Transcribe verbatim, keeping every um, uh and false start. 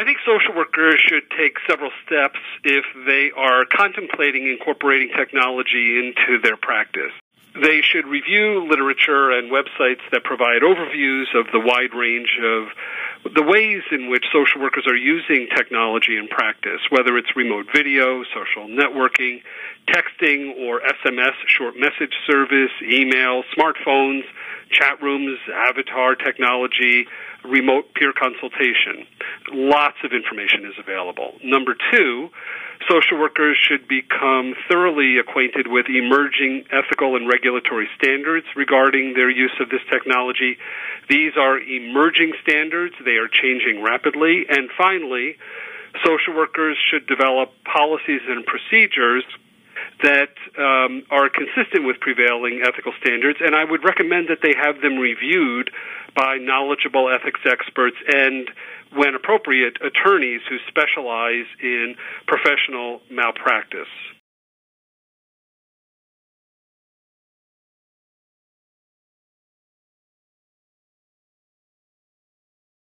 I think social workers should take several steps if they are contemplating incorporating technology into their practice. They should review literature and websites that provide overviews of the wide range of the ways in which social workers are using technology in practice, whether it's remote video, social networking, texting or S M S, short message service, email, smartphones, chat rooms, avatar technology, remote peer consultation. Lots of information is available. Number two, social workers should become thoroughly acquainted with emerging ethical and regulatory standards regarding their use of this technology. These are emerging standards. They are changing rapidly. And finally, social workers should develop policies and procedures that um, are consistent with prevailing ethical standards, and I would recommend that they have them reviewed by knowledgeable ethics experts and, when appropriate, attorneys who specialize in professional malpractice.